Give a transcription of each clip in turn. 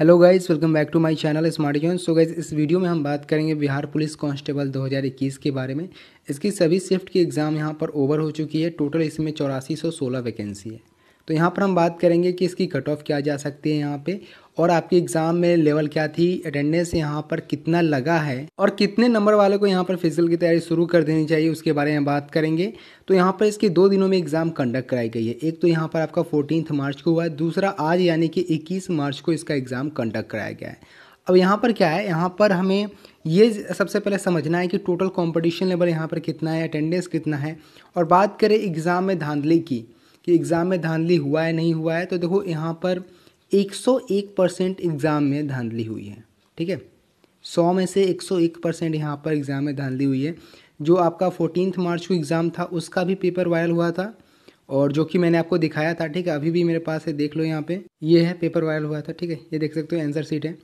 Hello guys, welcome back to my channel smart John. So guys, इस video में हम बात करेंगे बिहार पुलिस कांस्टेबल 2021 के बारे में। इसकी सभी शिफ्ट की एग्ज़ाम यहां पर ओवर हो चुकी है। टोटल इसमें 8416 वैकेंसी है। तो यहां पर हम बात करेंगे कि इसकी कट ऑफ क्या जा सकती है यहाँ पे, और आपकी एग्ज़ाम में लेवल क्या थी, अटेंडेंस यहाँ पर कितना लगा है और कितने नंबर वालों को यहाँ पर फिजिकल की तैयारी शुरू कर देनी चाहिए, उसके बारे में बात करेंगे। तो यहाँ पर इसके 2 दिनों में एग्ज़ाम कंडक्ट कराई गई है। एक तो यहाँ पर आपका 14 मार्च को हुआ है, दूसरा आज यानी कि 21 मार्च को इसका एग्ज़ाम कंडक्ट कराया गया है। अब यहाँ पर क्या है, यहाँ पर हमें ये सबसे पहले समझना है कि टोटल कॉम्पिटिशन लेवल यहाँ पर कितना है, अटेंडेंस कितना है। और बात करें एग्ज़ाम में धांधली की कि एग्ज़ाम में धांधली हुआ है नहीं हुआ है, तो देखो यहाँ पर 101% एग्ज़ाम में धांधली हुई है। ठीक है, 100 में से 101% यहाँ पर एग्ज़ाम में धांधली हुई है। जो आपका 14 मार्च को एग्ज़ाम था उसका भी पेपर वायरल हुआ था, और जो कि मैंने आपको दिखाया था। ठीक है, अभी भी मेरे पास है, देख लो यहाँ पे, ये है पेपर वायरल हुआ था। ठीक है, ये देख सकते हो, आंसर शीट है।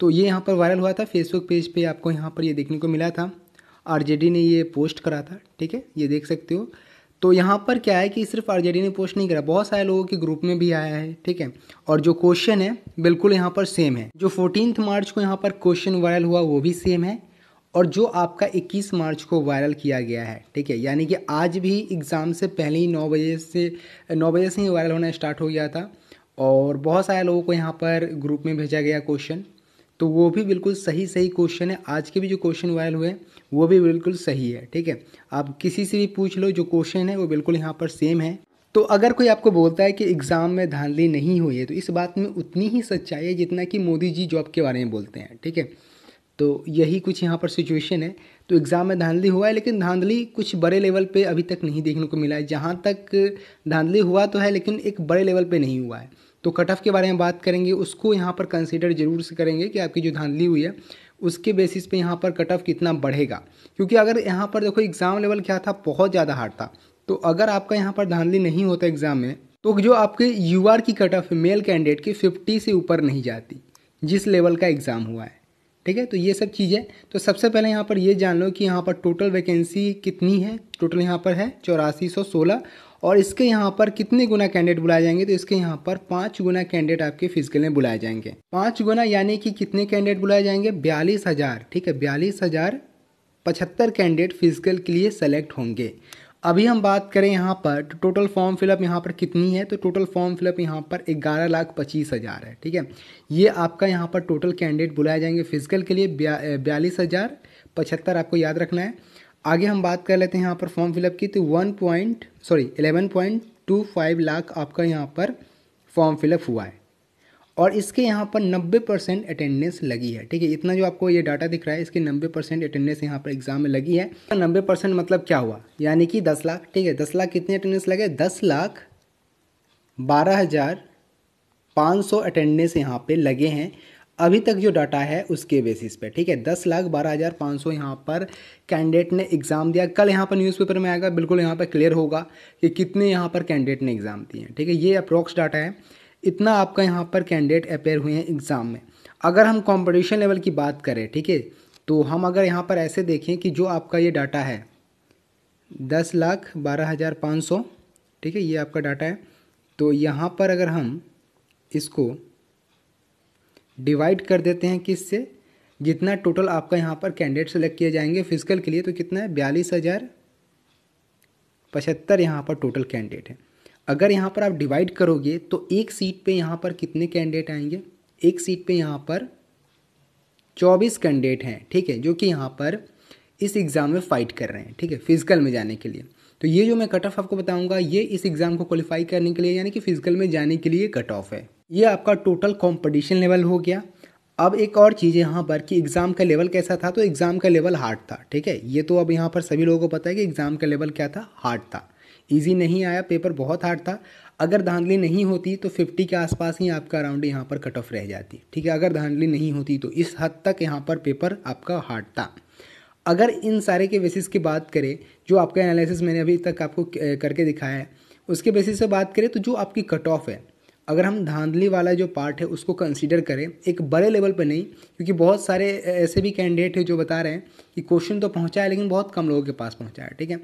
तो ये यहाँ पर वायरल हुआ था, फेसबुक पेज पर आपको यहाँ पर ये देखने को मिला था, आरजेडी ने ये पोस्ट करा था। ठीक है, ये देख सकते हो। तो यहाँ पर क्या है कि सिर्फ आरजेडी ने पोस्ट नहीं करा, बहुत सारे लोगों के ग्रुप में भी आया है। ठीक है, और जो क्वेश्चन है बिल्कुल यहाँ पर सेम है। जो 14 मार्च को यहाँ पर क्वेश्चन वायरल हुआ वो भी सेम है, और जो आपका 21 मार्च को वायरल किया गया है। ठीक है, यानी कि आज भी एग्ज़ाम से पहले ही 9 बजे से ही वायरल होना स्टार्ट हो गया था, और बहुत सारे लोगों को यहाँ पर ग्रुप में भेजा गया क्वेश्चन। तो वो भी बिल्कुल सही क्वेश्चन है। आज के भी जो क्वेश्चन वायरल हुए वो भी बिल्कुल सही है। ठीक है, आप किसी से भी पूछ लो, जो क्वेश्चन है वो बिल्कुल यहाँ पर सेम है। तो अगर कोई आपको बोलता है कि एग्ज़ाम में धांधली नहीं हुई है, तो इस बात में उतनी ही सच्चाई है जितना कि मोदी जी जॉब के बारे में बोलते हैं। ठीक है, तो यही कुछ यहाँ पर सिचुएशन है। तो एग्ज़ाम में धांधली हुआ है, लेकिन धांधली कुछ बड़े लेवल पे अभी तक नहीं देखने को मिला है। जहाँ तक धांधली हुआ तो है, लेकिन एक बड़े लेवल पे नहीं हुआ है। तो कट ऑफ के बारे में बात करेंगे, उसको यहाँ पर कंसीडर ज़रूर से करेंगे कि आपकी जो धांधली हुई है उसके बेसिस पे यहाँ पर कट ऑफ कितना बढ़ेगा। क्योंकि अगर यहाँ पर देखो, एग्ज़ाम लेवल क्या था, बहुत ज़्यादा हार्ड था। तो अगर आपका यहाँ पर धांधली नहीं होता एग्ज़ाम में, तो जो आपके यूआर की कट ऑफ मेल कैंडिडेट की 50 से ऊपर नहीं जाती, जिस लेवल का एग्ज़ाम हुआ है। ठीक है, तो ये सब चीज़ें। तो सबसे पहले यहाँ पर ये जान लो कि यहाँ पर टोटल वैकेंसी कितनी है। टोटल यहाँ पर है 8416, और इसके यहाँ पर कितने गुना कैंडिडेट बुलाए जाएंगे, तो इसके यहाँ पर 5 गुना कैंडिडेट आपके फिजिकल में बुलाए जाएंगे। 5 गुना यानी कि कितने कैंडिडेट बुलाए जाएंगे, 42,000। ठीक है, 42,075 कैंडिडेट फिजिकल के लिए सेलेक्ट होंगे। अभी हम बात करें यहाँ पर, तो टोटल फॉर्म फिलअप यहाँ पर कितनी है, तो टोटल फॉर्म फिलअप यहाँ पर 11,25,000 है। ठीक है, ये आपका यहाँ पर टोटल कैंडिडेट बुलाए जाएंगे फिजिकल के लिए 42,075, आपको याद रखना है। आगे हम बात कर लेते हैं यहाँ पर फॉर्म फिलअप की। तो 11.25 लाख आपका यहाँ पर फॉर्म फिलअप हुआ है, और इसके यहाँ पर 90% अटेंडेंस लगी है। ठीक है, इतना जो आपको ये डाटा दिख रहा है, इसके 90% अटेंडेंस यहाँ पर एग्ज़ाम में लगी है। 90% मतलब क्या हुआ, यानी कि 10 लाख। ठीक है, 10 लाख कितने अटेंडेंस लगे, 10,12,500 अटेंडेंस यहाँ पर लगे हैं अभी तक जो डाटा है उसके बेसिस पे। ठीक है, 10,12,500 यहाँ पर कैंडिडेट ने एग्ज़ाम दिया। कल यहाँ पर न्यूज़पेपर में आएगा, बिल्कुल यहाँ पर क्लियर होगा कि कितने यहाँ पर कैंडिडेट ने एग्ज़ाम दिए हैं। ठीक है, ये अप्रॉक्स डाटा है, इतना आपका यहाँ पर कैंडिडेट अपेयर हुए हैं एग्ज़ाम में। अगर हम कॉम्पिटिशन लेवल की बात करें, ठीक है, तो हम अगर यहाँ पर ऐसे देखें कि जो आपका ये डाटा है 10,12,500, ठीक है, ये आपका डाटा है। तो यहाँ पर अगर हम इसको डिवाइड कर देते हैं किससे, जितना टोटल आपका यहाँ पर कैंडिडेट सेलेक्ट किए जाएंगे फिजिकल के लिए, तो कितना है, 42,075 यहाँ पर टोटल कैंडिडेट है। अगर यहाँ पर आप डिवाइड करोगे तो एक सीट पे यहाँ पर कितने कैंडिडेट आएंगे, एक सीट पे यहाँ पर 24 कैंडिडेट हैं। ठीक है, जो कि यहाँ पर इस एग्ज़ाम में फ़ाइट कर रहे हैं। ठीक है, फिजिकल में जाने के लिए। तो ये जो मैं कट ऑफ आपको बताऊंगा, ये इस एग्ज़ाम को क्वालिफाई करने के लिए, यानी कि फिजिकल में जाने के लिए कट ऑफ है। ये आपका टोटल कंपटीशन लेवल हो गया। अब एक और चीज़ यहाँ पर कि एग्ज़ाम का लेवल कैसा था, तो एग्ज़ाम का लेवल हार्ड था। ठीक है, ये तो अब यहाँ पर सभी लोगों को पता है कि एग्ज़ाम का लेवल क्या था, हार्ड था, इजी नहीं आया, पेपर बहुत हार्ड था। अगर धांधली नहीं होती तो 50 के आसपास ही आपका अराउंड यहाँ पर कट ऑफ रह जाती। ठीक है, अगर धांधली नहीं होती तो इस हद तक यहाँ पर पेपर आपका हार्ड था। अगर इन सारे के बेसिस की बात करें, जो आपका एनालिसिस मैंने अभी तक आपको करके दिखाया है, उसके बेसिस पर बात करें, तो जो आपकी कट ऑफ है अगर हम धांधली वाला जो पार्ट है उसको कंसीडर करें एक बड़े लेवल पे नहीं, क्योंकि बहुत सारे ऐसे भी कैंडिडेट हैं जो बता रहे हैं कि क्वेश्चन तो पहुंचा है लेकिन बहुत कम लोगों के पास पहुंचा है। ठीक है,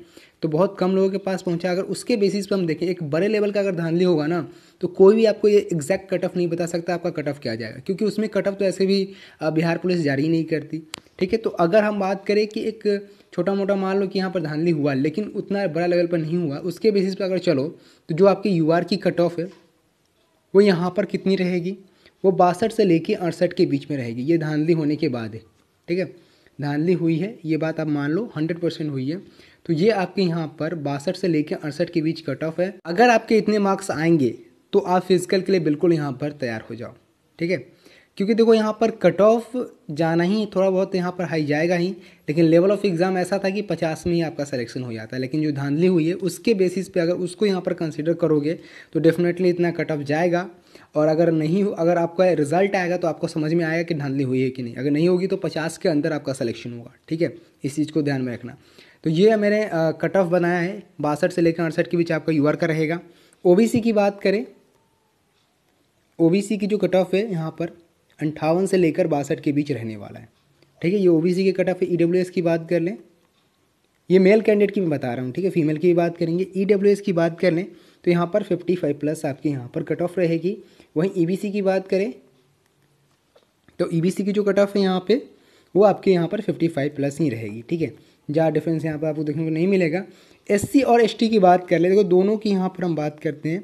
तो बहुत कम लोगों के पास पहुंचा, अगर उसके बेसिस पे हम देखें एक बड़े लेवल का अगर धांधली होगा ना तो कोई भी आपको ये एग्जैक्ट कट ऑफ नहीं बता सकता आपका कट ऑफ क्या जाएगा, क्योंकि उसमें कट ऑफ तो ऐसे भी बिहार पुलिस जारी नहीं करती। ठीक है, तो अगर हम बात करें कि एक छोटा मोटा मान लो कि यहाँ पर धांधली हुआ लेकिन उतना बड़ा लेवल पर नहीं हुआ, उसके बेसिस पर अगर चलो तो जो आपकी UR की कट ऑफ है वो यहाँ पर कितनी रहेगी, वो 62 से लेके 68 के बीच में रहेगी। ये धांधली होने के बाद है। ठीक है, धांधली हुई है ये बात आप मान लो 100% हुई है, तो ये आपके यहाँ पर 62 से लेके 68 के बीच कट ऑफ है। अगर आपके इतने मार्क्स आएंगे तो आप फिजिकल के लिए बिल्कुल यहाँ पर तैयार हो जाओ। ठीक है, क्योंकि देखो यहाँ पर कट ऑफ जाना ही थोड़ा बहुत यहाँ पर हाई जाएगा ही, लेकिन लेवल ऑफ एग्ज़ाम ऐसा था कि 50 में ही आपका सिलेक्शन हो जाता है। लेकिन जो धांधली हुई है उसके बेसिस पे अगर उसको यहाँ पर कंसीडर करोगे तो डेफिनेटली इतना कट ऑफ जाएगा, और अगर नहीं, अगर आपका रिजल्ट आएगा तो आपको समझ में आएगा कि धांधली हुई है कि नहीं। अगर नहीं होगी तो 50 के अंदर आपका सिलेक्शन होगा। ठीक है, इस चीज़ को ध्यान में रखना। तो ये मैंने कट ऑफ बनाया है 62 से लेकर 68 के बीच आपका UR का रहेगा। OBC की बात करें, OBC की जो कट ऑफ है यहाँ पर 58 से लेकर 62 के बीच रहने वाला है। ठीक है, ये OBC के कट ऑफ है। EWS की बात कर लें, ये मेल कैंडिडेट की मैं बता रहा हूँ। ठीक है, फीमेल की भी बात करेंगे। EWS की बात कर लें तो यहाँ पर 55+ आपके यहाँ पर कट ऑफ रहेगी। वहीं EBC की बात करें तो EBC की जो कट ऑफ है यहाँ पे वो आपके यहाँ पर 55+ ही रहेगी। ठीक है, ज़्यादा डिफरेंस यहाँ पर आपको देखने को नहीं मिलेगा। SC और ST की बात कर लें, देखो दोनों की यहाँ पर हम बात करते हैं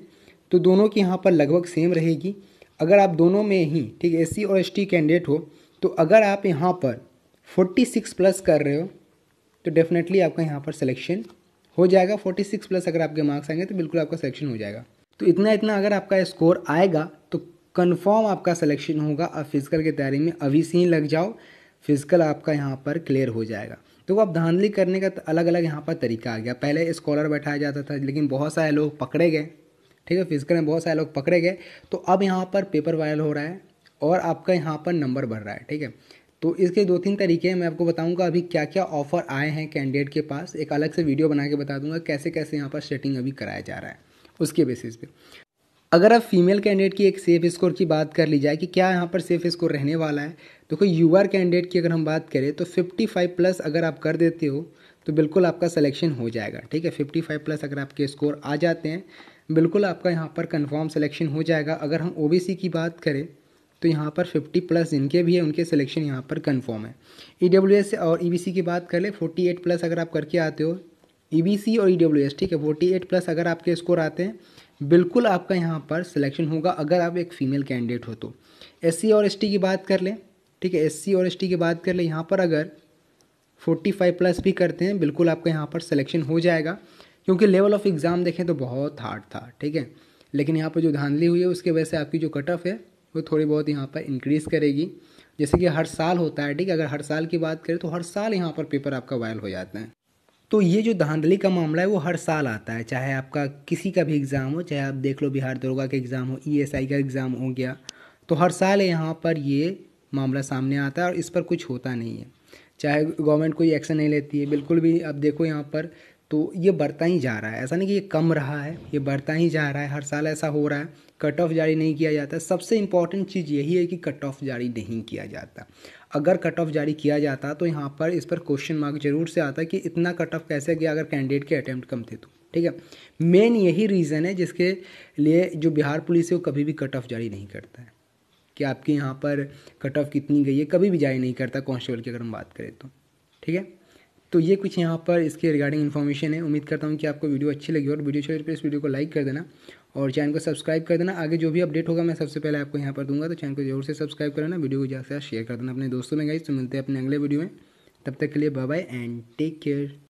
तो दोनों की यहाँ पर लगभग सेम रहेगी। अगर आप दोनों में ही, ठीक है, SC और ST कैंडिडेट हो तो अगर आप यहाँ पर 46+ कर रहे हो तो डेफिनेटली आपका यहाँ पर सिलेक्शन हो जाएगा। 46+ अगर आपके मार्क्स आएंगे तो बिल्कुल आपका सिलेक्शन हो जाएगा। तो इतना अगर आपका स्कोर आएगा तो कन्फर्म आपका सिलेक्शन होगा। आप फिजिकल की तैयारी में अभी से ही लग जाओ, फिजिकल आपका यहाँ पर क्लियर हो जाएगा। तो अब धांधली करने का अलग अलग यहाँ पर तरीका आ गया। पहले स्कॉलर बैठाया जाता था लेकिन बहुत सारे लोग पकड़े गए। ठीक है, फिजिकल में बहुत सारे लोग पकड़े गए, तो अब यहाँ पर पेपर वायरल हो रहा है और आपका यहाँ पर नंबर बढ़ रहा है। ठीक है, तो इसके 2-3 तरीके हैं, मैं आपको बताऊंगा अभी क्या क्या ऑफर आए हैं कैंडिडेट के पास। एक अलग से वीडियो बना के बता दूंगा कैसे कैसे यहाँ पर सेटिंग अभी कराया जा रहा है उसके बेसिस पे। अगर आप फीमेल कैंडिडेट की एक सेफ स्कोर की बात कर ली जाए कि क्या यहाँ पर सेफ स्कोर रहने वाला है, देखो UR कैंडिडेट की अगर हम बात करें तो 55+ अगर आप कर देते हो तो बिल्कुल आपका सिलेक्शन हो जाएगा। ठीक है, 55+ अगर आपके स्कोर आ जाते हैं बिल्कुल आपका यहाँ पर कंफर्म सिलेक्शन हो जाएगा। अगर हम OBC की बात करें तो यहाँ पर 50+ जिनके भी है उनके सिलेक्शन यहाँ पर कंफर्म है। EWS और EBC की बात कर ले, 48+ अगर आप करके आते हो EBC और EWS, ठीक है, 48+ अगर आपके स्कोर आते हैं बिल्कुल आपका यहाँ पर सिलेक्शन होगा अगर आप एक फीमेल कैंडिडेट हो तो। SC और ST की बात कर लें, ठीक है, SC और ST की बात कर लें, यहाँ पर अगर 45+ भी करते हैं बिल्कुल आपका यहाँ पर सिलेक्शन हो जाएगा। क्योंकि लेवल ऑफ एग्ज़ाम देखें तो बहुत हार्ड था। ठीक है, लेकिन यहाँ पर जो धांधली हुई है उसके वजह से आपकी जो कट ऑफ है वो थोड़ी बहुत यहाँ पर इंक्रीज़ करेगी, जैसे कि हर साल होता है। ठीक है, अगर हर साल की बात करें तो हर साल यहाँ पर पेपर आपका वायरल हो जाता है। तो ये जो धांधली का मामला है वो हर साल आता है, चाहे आपका किसी का भी एग्ज़ाम हो, चाहे आप देख लो बिहार दरोगा का एग्ज़ाम हो, ESI का एग्ज़ाम हो गया, तो हर साल यहाँ पर ये मामला सामने आता है और इस पर कुछ होता नहीं है, चाहे गवर्नमेंट कोई एक्शन नहीं लेती है बिल्कुल भी। अब देखो यहाँ पर तो ये बढ़ता ही जा रहा है, ऐसा नहीं कि ये कम रहा है, ये बढ़ता ही जा रहा है, हर साल ऐसा हो रहा है। कट ऑफ जारी नहीं किया जाता, सबसे इम्पॉर्टेंट चीज़ यही है कि कट ऑफ जारी नहीं किया जाता। अगर कट ऑफ जारी किया जाता तो यहाँ पर इस पर क्वेश्चन मार्क जरूर से आता कि इतना कट ऑफ कैसे गया अगर कैंडिडेट के अटैम्प्ट कम थे तो। ठीक है, मेन यही रीज़न है जिसके लिए जो बिहार पुलिस है वो कभी भी कट ऑफ जारी नहीं करता है कि आपके यहाँ पर कट ऑफ कितनी गई है, कभी भी जारी नहीं करता कांस्टेबल की अगर हम बात करें तो। ठीक है, तो ये कुछ यहाँ पर इसके रिगार्डिंग इन्फॉर्मेशन है। उम्मीद करता हूँ कि आपको वीडियो अच्छी लगी, और वीडियो अच्छी लगी तो इस वीडियो को लाइक कर देना और चैनल को सब्सक्राइब कर देना। आगे जो भी अपडेट होगा मैं सबसे पहले आपको यहाँ पर दूंगा, तो चैनल को जरूर से सब्सक्राइब कर देना, वीडियो को ज़्यादा से शेयर कर देना अपने दोस्तों में। गाइस, तो मिलते हैं अपने अगले वीडियो में, तब तक के लिए bye bye and take care.